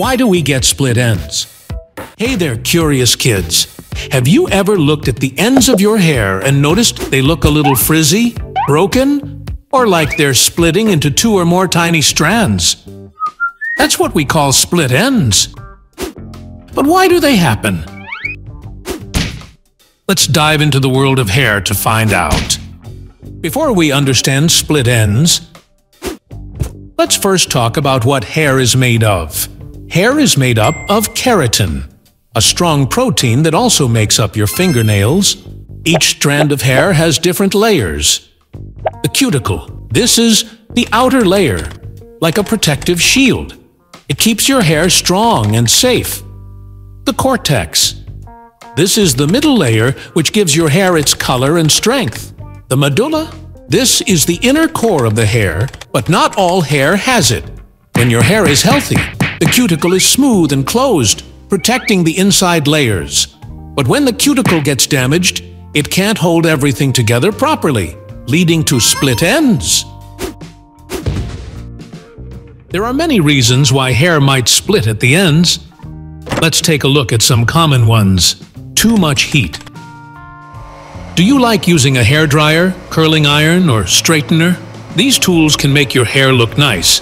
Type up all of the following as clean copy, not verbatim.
Why do we get split ends? Hey there, curious kids. Have you ever looked at the ends of your hair and noticed they look a little frizzy, broken, or like they're splitting into two or more tiny strands? That's what we call split ends. But why do they happen? Let's dive into the world of hair to find out. Before we understand split ends, let's first talk about what hair is made of. Hair is made up of keratin, a strong protein that also makes up your fingernails. Each strand of hair has different layers. The cuticle. This is the outer layer, like a protective shield. It keeps your hair strong and safe. The cortex. This is the middle layer, which gives your hair its color and strength. The medulla. This is the inner core of the hair, but not all hair has it. When your hair is healthy, the cuticle is smooth and closed, protecting the inside layers. But when the cuticle gets damaged, it can't hold everything together properly, leading to split ends. There are many reasons why hair might split at the ends. Let's take a look at some common ones. Too much heat. Do you like using a hairdryer, curling iron, or straightener? These tools can make your hair look nice,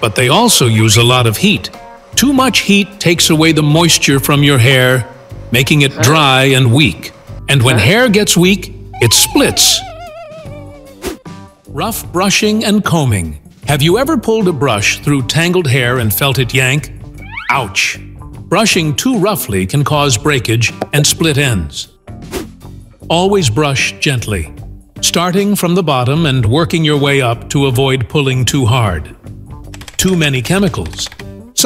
but they also use a lot of heat. Too much heat takes away the moisture from your hair, making it dry and weak. And when hair gets weak, it splits. Rough brushing and combing. Have you ever pulled a brush through tangled hair and felt it yank? Ouch! Brushing too roughly can cause breakage and split ends. Always brush gently, starting from the bottom and working your way up to avoid pulling too hard. Too many chemicals.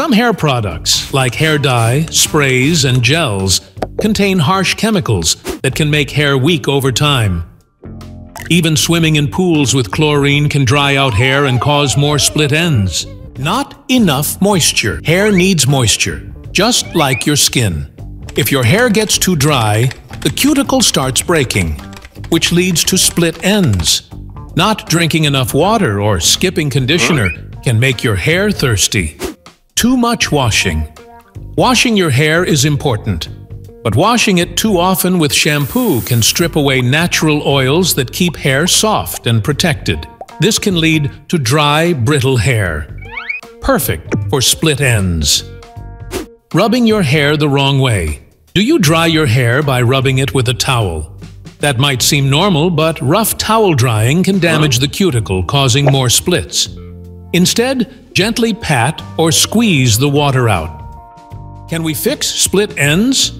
Some hair products, like hair dye, sprays, and gels, contain harsh chemicals that can make hair weak over time. Even swimming in pools with chlorine can dry out hair and cause more split ends. Not enough moisture. Hair needs moisture, just like your skin. If your hair gets too dry, the cuticle starts breaking, which leads to split ends. Not drinking enough water or skipping conditioner can make your hair thirsty. Too much washing. Washing your hair is important, but washing it too often with shampoo can strip away natural oils that keep hair soft and protected. This can lead to dry, brittle hair. Perfect for split ends. Rubbing your hair the wrong way. Do you dry your hair by rubbing it with a towel? That might seem normal, but rough towel drying can damage the cuticle, causing more splits. Instead, gently pat or squeeze the water out. Can we fix split ends?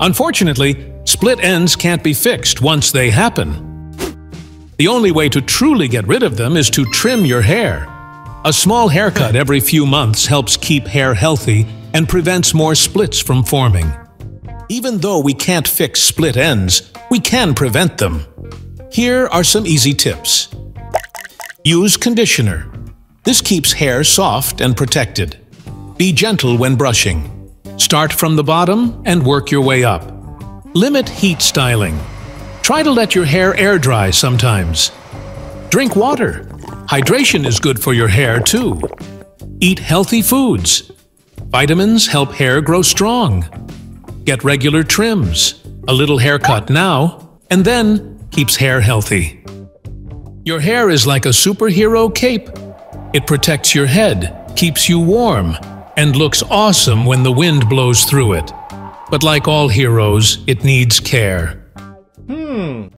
Unfortunately, split ends can't be fixed once they happen. The only way to truly get rid of them is to trim your hair. A small haircut every few months helps keep hair healthy and prevents more splits from forming. Even though we can't fix split ends, we can prevent them. Here are some easy tips. Use conditioner. This keeps hair soft and protected. Be gentle when brushing. Start from the bottom and work your way up. Limit heat styling. Try to let your hair air dry sometimes. Drink water. Hydration is good for your hair too. Eat healthy foods. Vitamins help hair grow strong. Get regular trims. A little haircut now and then keeps hair healthy. Your hair is like a superhero cape. It protects your head, keeps you warm, and looks awesome when the wind blows through it. But like all heroes, it needs care.